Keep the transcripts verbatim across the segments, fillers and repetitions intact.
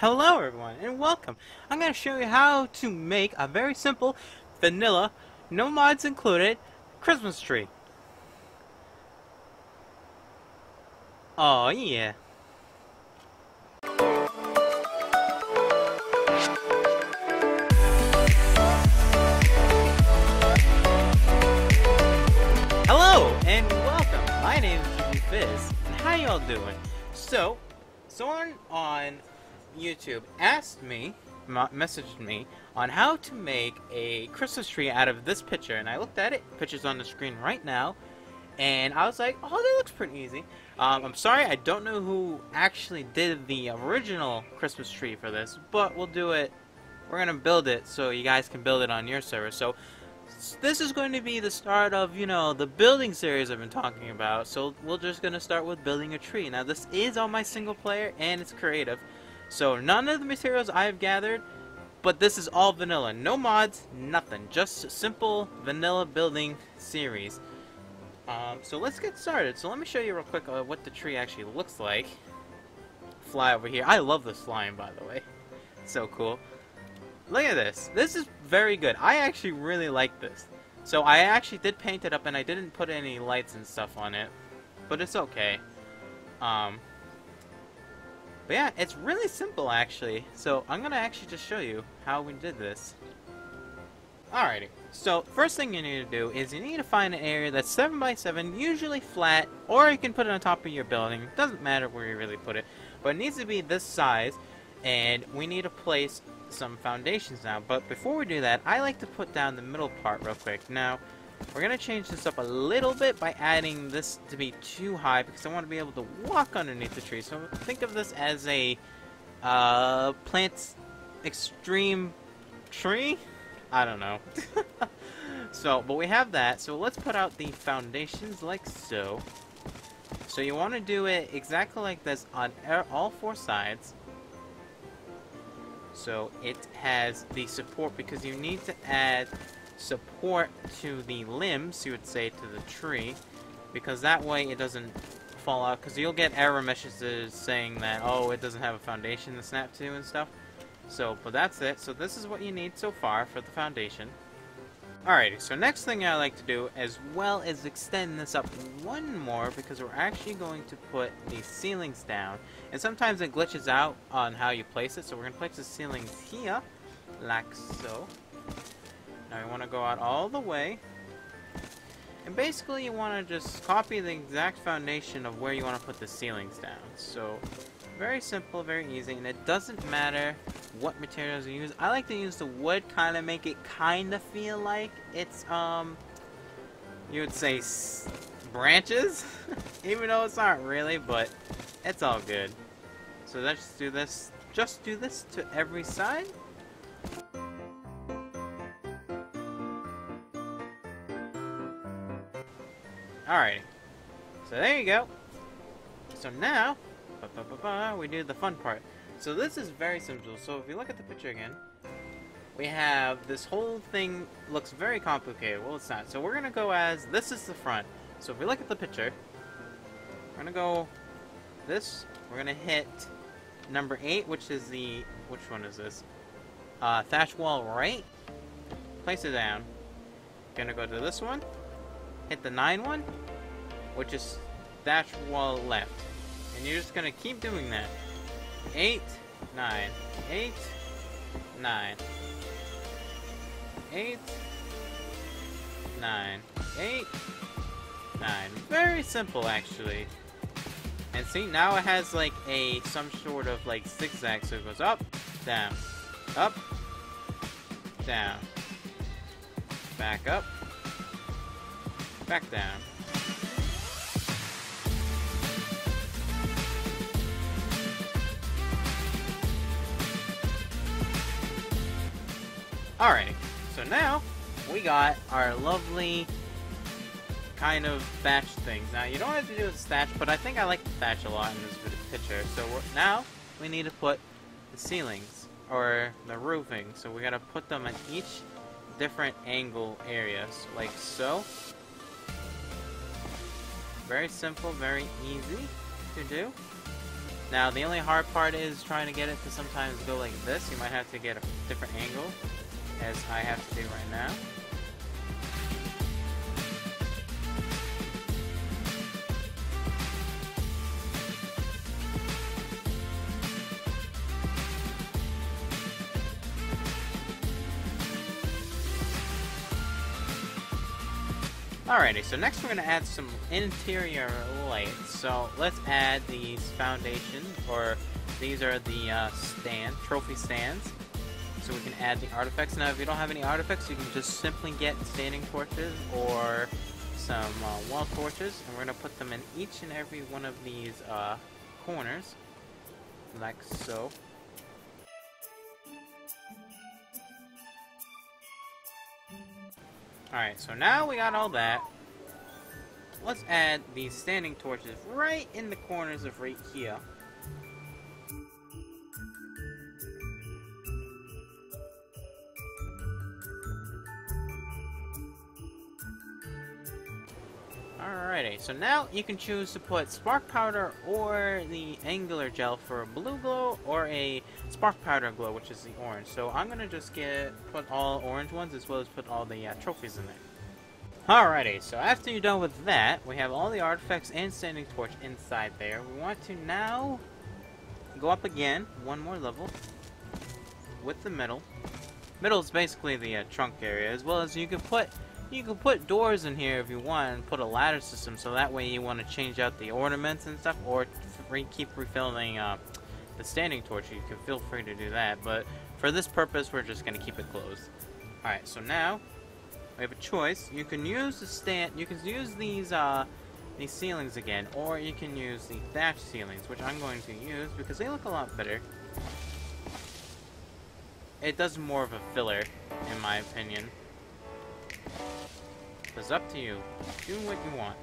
Hello everyone and welcome. I'm going to show you how to make a very simple vanilla, no mods included, Christmas tree. Oh yeah. Hello and welcome. My name is Fizz and how y'all doing? So, someone on YouTube asked me, messaged me, on how to make a Christmas tree out of this picture, and I looked at it, pictures on the screen right now, and I was like, oh, that looks pretty easy. Um, I'm sorry, I don't know who actually did the original Christmas tree for this, but we'll do it, we're gonna build it so you guys can build it on your server. So this is going to be the start of, you know, the building series I've been talking about, so we're just gonna start with building a tree. Now this is on my single player and it's creative. So none of the materials I've gathered, but this is all vanilla. No mods, nothing. Just simple vanilla building series. Um, so let's get started. So let me show you real quick uh, what the tree actually looks like. Fly over here. I love this flying, by the way. It's so cool. Look at this. This is very good. I actually really like this. So I actually did paint it up and I didn't put any lights and stuff on it. But it's okay. Um... But yeah, it's really simple actually. So I'm gonna actually just show you how we did this. Alrighty, so first thing you need to do is you need to find an area that's seven by seven, usually flat, or you can put it on top of your building. Doesn't matter where you really put it, but it needs to be this size, and we need to place some foundations now. But before we do that, I like to put down the middle part real quick. Now, we're gonna change this up a little bit by adding this to be too high because I want to be able to walk underneath the tree. So think of this as a uh, plant's extreme tree? I don't know. So, but we have that. So let's put out the foundations like so. So you want to do it exactly like this on all four sides. So it has the support because you need to add support to the limbs, you would say, to the tree, because that way it doesn't fall out, because you'll get error messages saying that, oh, it doesn't have a foundation to snap to and stuff. So, but that's it. So this is what you need so far for the foundation. Alrighty, so next thing I like to do as well is extend this up one more, because we're actually going to put the ceilings down, and sometimes it glitches out on how you place it, so we're going to place the ceilings here like so. Now you want to go out all the way, and basically you want to just copy the exact foundation of where you want to put the ceilings down. So very simple, very easy, and it doesn't matter what materials you use. I like to use the wood, kind of make it kind of feel like it's, um, you would say s branches, even though it's not really, but it's all good. So let's do this, just do this to every side. Alrighty, so there you go. So now, ba -ba -ba -ba, we do the fun part. So this is very simple. So if you look at the picture again, we have this whole thing looks very complicated. Well, it's not. So we're gonna go as this is the front. So if we look at the picture, we're gonna go this. We're gonna hit number eight, which is the which one is this? Uh, thatch wall right. Place it down. Gonna go to this one. Hit the nine one, which is thatch wall left. And you're just gonna keep doing that. Eight, nine, eight, nine, eight, nine, eight, nine. Very simple actually. And see, now it has like a some sort of like zigzag, so it goes up, down, up, down, back up, back down. Alrighty, so now we got our lovely kind of thatch things. Now you don't have to do with thatch, but I think I like the thatch a lot in this picture. So we're, now we need to put the ceilings or the roofing. So we gotta put them at each different angle areas, like so. Very simple, very easy to do. Now the only hard part is trying to get it to sometimes go like this. You might have to get a different angle, as I have to do right now. Alrighty, so next we're going to add some interior lights. So let's add these foundation, or these are the uh, stand, trophy stands. So we can add the artifacts. Now if you don't have any artifacts, you can just simply get standing torches or some uh, wall torches, and we're going to put them in each and every one of these uh, corners, like so. Alright, so now we got all that. Let's add these standing torches right in the corners of right here. Alrighty, so now you can choose to put spark powder or the angular gel for a blue glow, or a spark powder glow, which is the orange. So I'm gonna just get put all orange ones, as well as put all the uh, trophies in there. Alrighty, so after you're done with that, we have all the artifacts and standing torch inside there. We want to now go up again one more level with the middle. Middle is basically the uh, trunk area, as well as you can put. You can put doors in here if you want, and put a ladder system, so that way you want to change out the ornaments and stuff, or re keep refilling uh, the standing torch. You can feel free to do that, but for this purpose, we're just going to keep it closed. Alright, so now we have a choice. You can use the stand, you can use these uh, these ceilings again, or you can use the thatch ceilings, which I'm going to use because they look a lot better. It does more of a filler, in my opinion. It's up to you. Do what you want.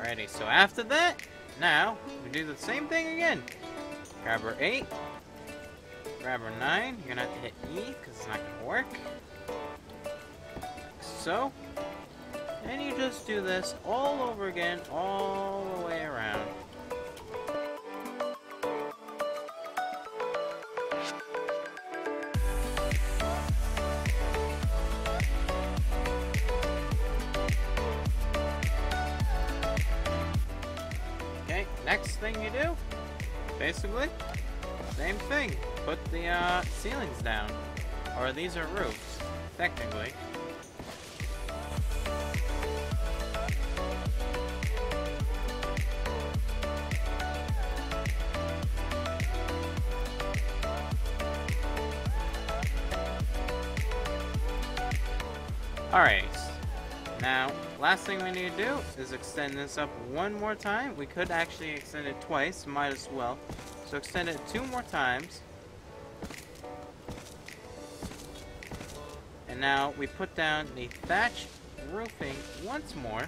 Alrighty, so after that, now we do the same thing again. Grab our eight, grab our nine. You're gonna have to hit E because it's not gonna work. Like so, and you just do this all over again, all the way around. Next thing you do, basically, same thing. Put the uh, ceilings down, or these are roofs, technically. Alright, now, last thing we need to do is extend this up one more time. We could actually extend it twice, might as well. So extend it two more times. And now we put down the thatch roofing once more.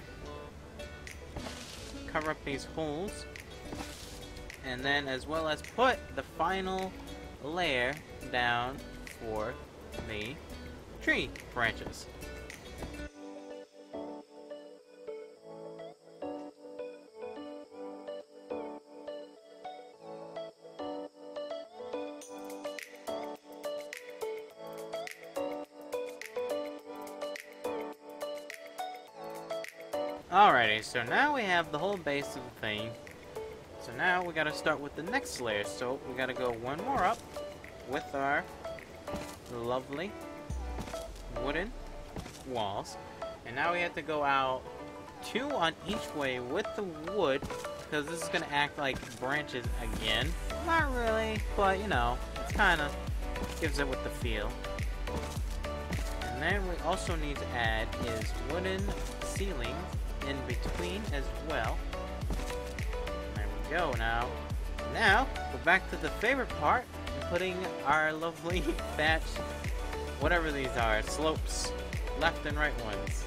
Cover up these holes. And then as well as put the final layer down for the tree branches. Alrighty, so now we have the whole base of the thing. So now we gotta start with the next layer. So we gotta go one more up with our lovely wooden walls. And now we have to go out two on each way with the wood, because this is gonna act like branches again. Not really, but you know, it kinda gives it with the feel. And then we also need to add is wooden ceiling in between as well. There we go. Now, now go back to the favorite part, putting our lovely thatch, whatever these are, slopes, left and right ones.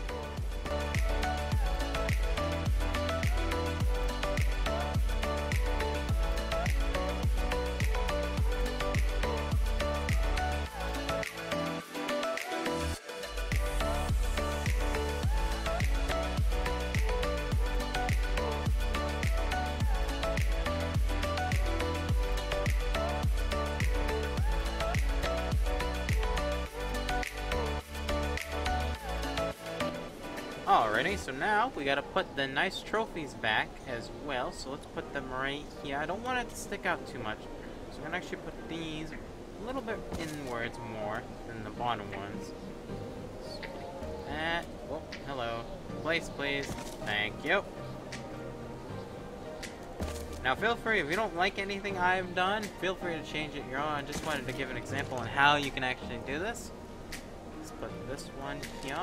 Alrighty, so now we gotta put the nice trophies back as well, so let's put them right here. I don't want it to stick out too much, so I'm gonna actually put these a little bit inwards more than the bottom ones. So that, oh, hello. Place, please. Thank you. Now feel free, if you don't like anything I've done, feel free to change it your own. I just wanted to give an example on how you can actually do this. Let's put this one here.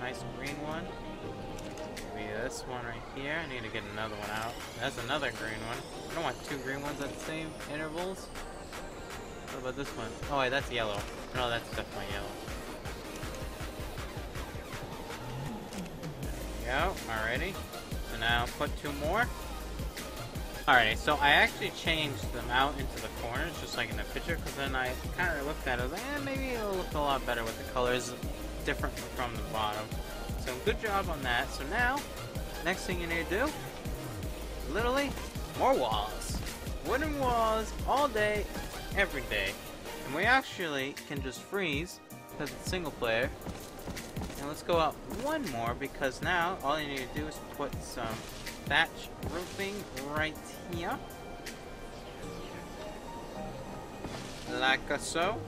Nice green one. Maybe this one right here. I need to get another one out. That's another green one. I don't want two green ones at the same intervals. What about this one? Oh wait, that's yellow. No, that's definitely yellow. There we go. Alrighty. So now put two more. Alrighty, so I actually changed them out into the corners, just like in the picture, because then I kind of looked at it. I was like, eh, maybe it'll look a lot better with the colors different from the bottom. So good job on that. So now, next thing you need to do, literally, more walls. Wooden walls all day, every day. And we actually can just freeze because it's single player. And let's go out one more, because now all you need to do is put some thatch roofing right here. Like so.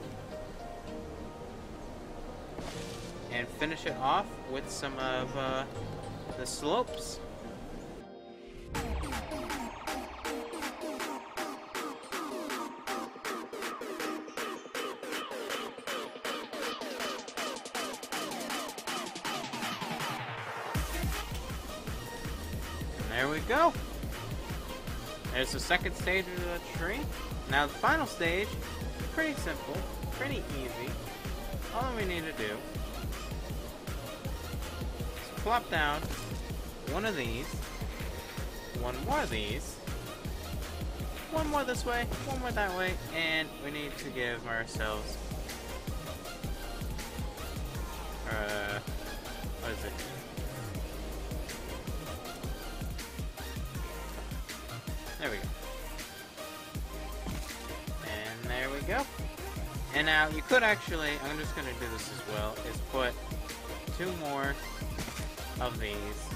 And finish it off with some of uh, the slopes. And there we go. There's the second stage of the tree. Now the final stage, pretty simple, pretty easy. All we need to do, plop down one of these, one more of these, one more this way, one more that way, and we need to give ourselves, uh, what is it? There we go. And there we go. And now you could actually, I'm just going to do this as well, is put two more of these,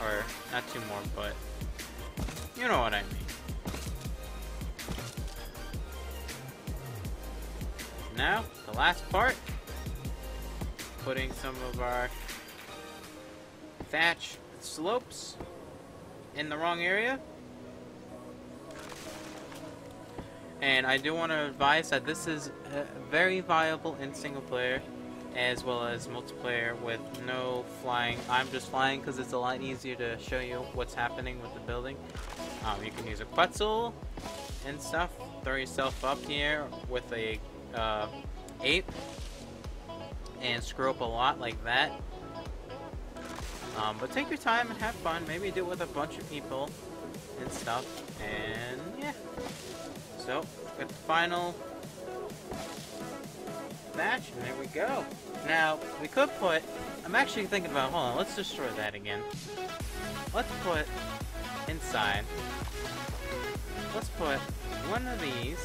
or not two more, but you know what I mean. Now, the last part, putting some of our thatch slopes in the wrong area. And I do want to advise that this is uh, very viable in single player, as well as multiplayer with no flying. I'm just flying because it's a lot easier to show you what's happening with the building. Um, you can use a Quetzal and stuff. Throw yourself up here with a uh, ape and screw up a lot like that. Um, but take your time and have fun. Maybe do it with a bunch of people and stuff. And yeah. So, with the final match, and there we go. Now we could put, I'm actually thinking about, hold on, let's destroy that again. Let's put inside, let's put one of these.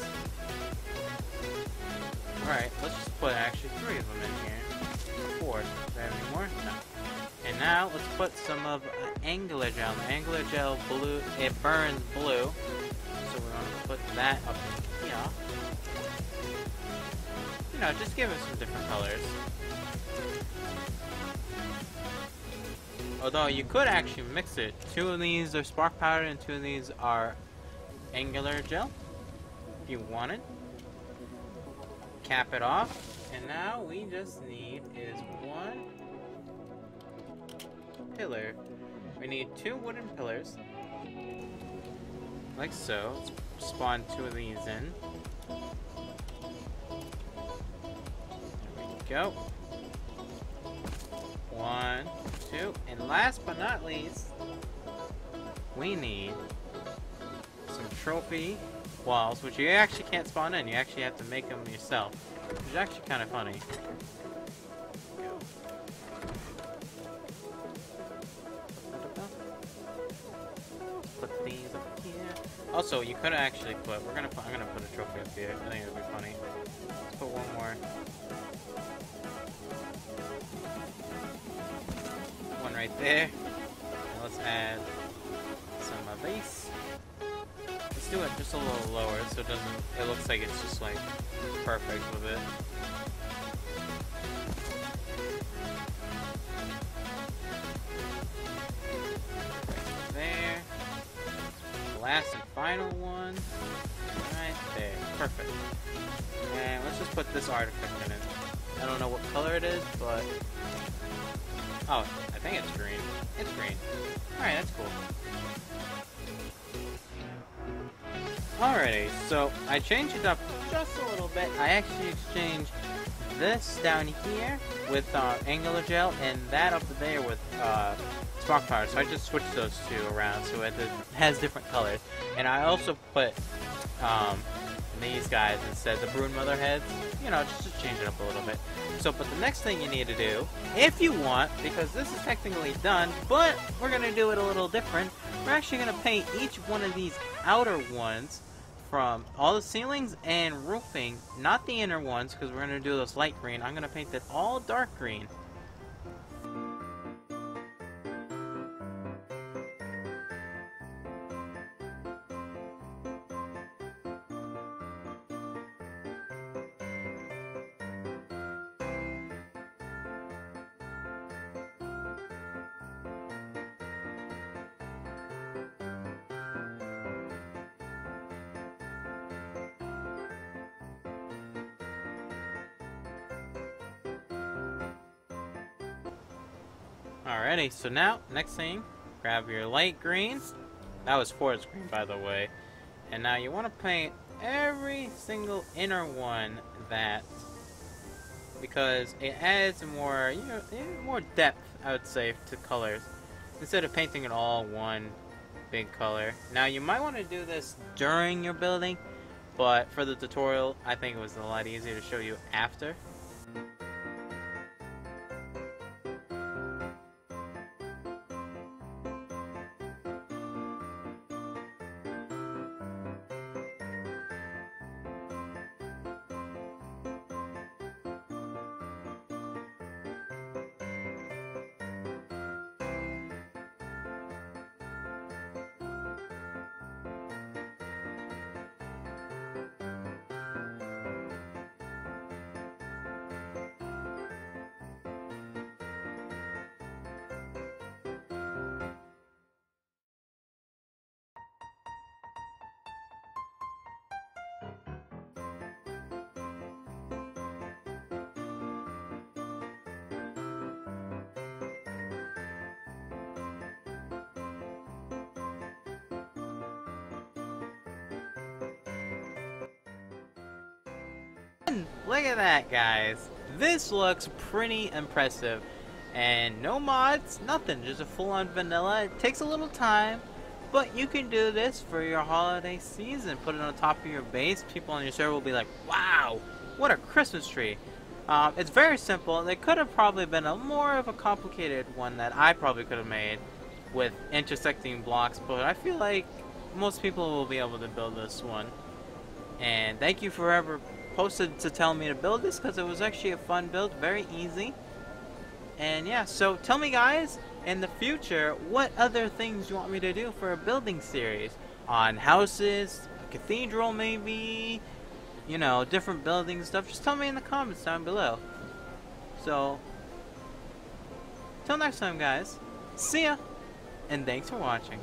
Alright, let's just put actually three of them in here. Four. Is there any more? No. And now let's put some of uh, angular gel. The angular gel blue, it burns blue, so we're gonna put that up here. You know, just give it some different colors. Although you could actually mix it. Two of these are spark powder and two of these are angular gel, if you wanted. Cap it off. And now we just need is one pillar. We need two wooden pillars. Like so. Let's spawn two of these in. Go. One, two, and last but not least, we need some trophy walls, which you actually can't spawn in. You actually have to make them yourself, which is actually kind of funny. Go. Put these up here. Also, you could actually put. We're gonna. Put, I'm gonna put a trophy up here. I think it'll be funny. Let's put one more. right there. Now let's add some uh, base. Let's do it just a little lower so it doesn't, it looks like it's just like perfect with it. Right there. The last and final one. Right there. Perfect. And let's just put this artifact in it. I don't know what color it is, but... oh, I think it's green. It's green. Alright, that's cool. Alrighty, so I changed it up just a little bit. I actually exchanged this down here with uh, angular gel and that up there with uh, spark powder. So I just switched those two around so it has different colors. And I also put... Um, these guys instead, the Broodmother heads, you know, just to change it up a little bit. So, but the next thing you need to do, if you want, because this is technically done, but we're going to do it a little different, we're actually going to paint each one of these outer ones from all the ceilings and roofing, not the inner ones, because we're going to do those light green. I'm going to paint that all dark green. Alrighty, so now, next thing, grab your light green. That was forest green, by the way. And now you want to paint every single inner one that, because it adds more, you know, more depth, I would say, to colors. Instead of painting it all one big color. Now, you might want to do this during your building, but for the tutorial, I think it was a lot easier to show you after. Look at that, guys. This looks pretty impressive. And no mods, nothing, just a full-on vanilla. It takes a little time, but you can do this for your holiday season. Put it on top of your base. People on your server will be like, wow, what a Christmas tree. Um, it's very simple. There could have probably been a more of a complicated one that I probably could have made with intersecting blocks, but I feel like most people will be able to build this one. And thank you forever posted to tell me to build this, because it was actually a fun build, very easy. And yeah, so tell me, guys, in the future, what other things you want me to do for a building series on houses, a cathedral, maybe, you know, different building stuff. Just tell me in the comments down below. So till next time, guys, see ya, and thanks for watching.